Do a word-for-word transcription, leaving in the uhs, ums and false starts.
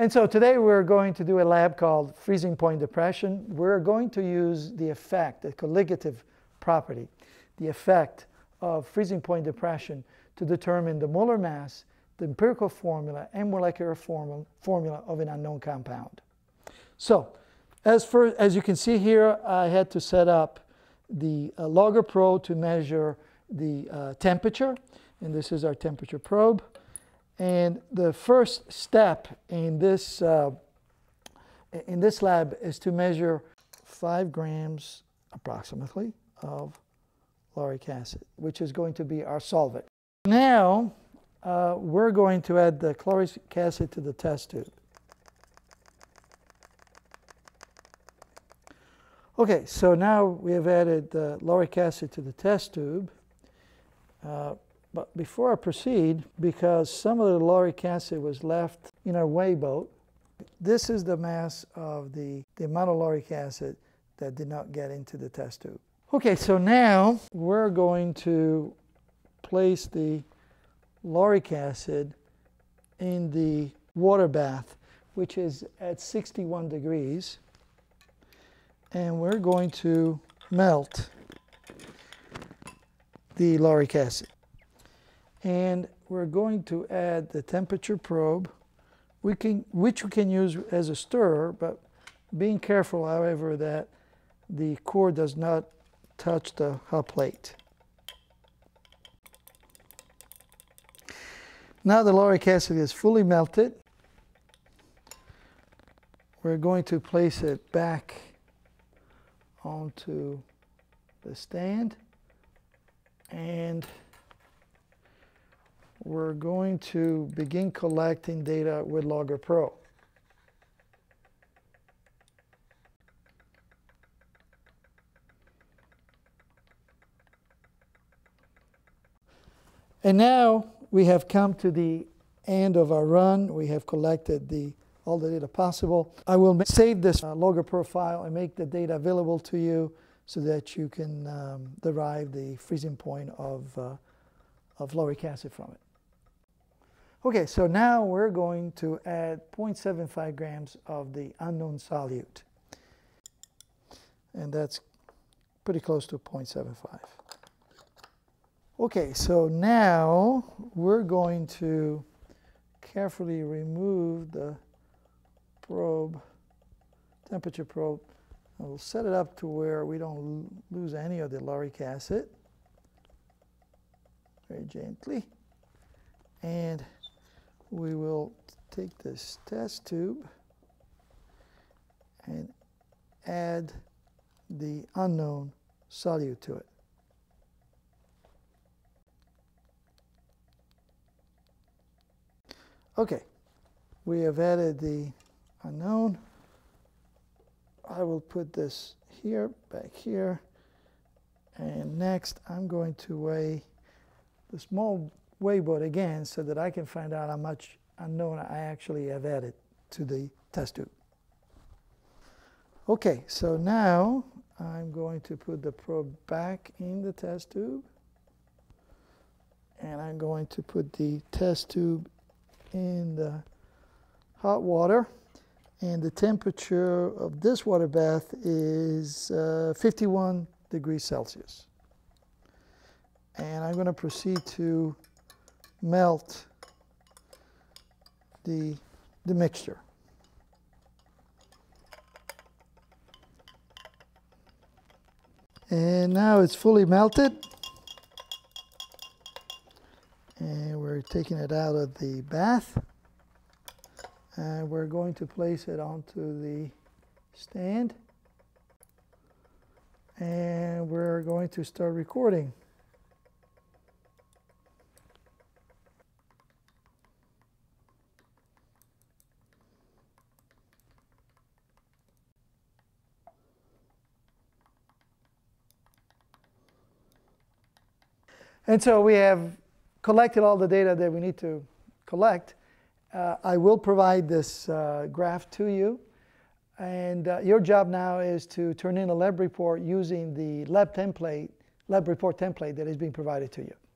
And so today we're going to do a lab called freezing point depression. We're going to use the effect, the colligative property, the effect of freezing point depression to determine the molar mass, the empirical formula, and molecular formula, formula of an unknown compound. So as, for, as you can see here, I had to set up the uh, Logger Pro to measure the uh, temperature. And this is our temperature probe. And the first step in this, uh, in this lab is to measure five grams approximately of lauric acid, which is going to be our solvent. Now uh, we're going to add the lauric acid to the test tube. Okay, so now we have added the lauric acid to the test tube. Uh, But before I proceed, because some of the lauric acid was left in our weigh boat, this is the mass of the, the amount of lauric acid that did not get into the test tube. Okay, so now we're going to place the lauric acid in the water bath, which is at sixty-one degrees, and we're going to melt the lauric acid. And we're going to add the temperature probe, we can, which we can use as a stirrer, but being careful, however, that the core does not touch the hot plate. Now the lauric acid is fully melted. We're going to place it back onto the stand, and we're going to begin collecting data with Logger Pro. And now we have come to the end of our run. We have collected the, all the data possible. I will save this uh, Logger Pro file and make the data available to you so that you can um, derive the freezing point of, uh, of lauric acid from it. Okay, so now we're going to add zero point seven five grams of the unknown solute. And that's pretty close to zero point seven five. Okay, so now we're going to carefully remove the probe, temperature probe. And we'll set it up to where we don't lose any of the lauric acid, very gently. And we will take this test tube and add the unknown solute to it. Okay, we have added the unknown. I will put this here, back here. And next, I'm going to weigh the small weigh boat again so that I can find out how much unknown I actually have added to the test tube. Okay, so now I'm going to put the probe back in the test tube, and I'm going to put the test tube in the hot water, and the temperature of this water bath is uh, fifty-one degrees Celsius. And I'm going to proceed to melt the, the mixture. And now it's fully melted. And we're taking it out of the bath. And we're going to place it onto the stand. And we're going to start recording. And so we have collected all the data that we need to collect. Uh, I will provide this uh, graph to you. And uh, your job now is to turn in a lab report using the lab template, lab report template that is being provided to you.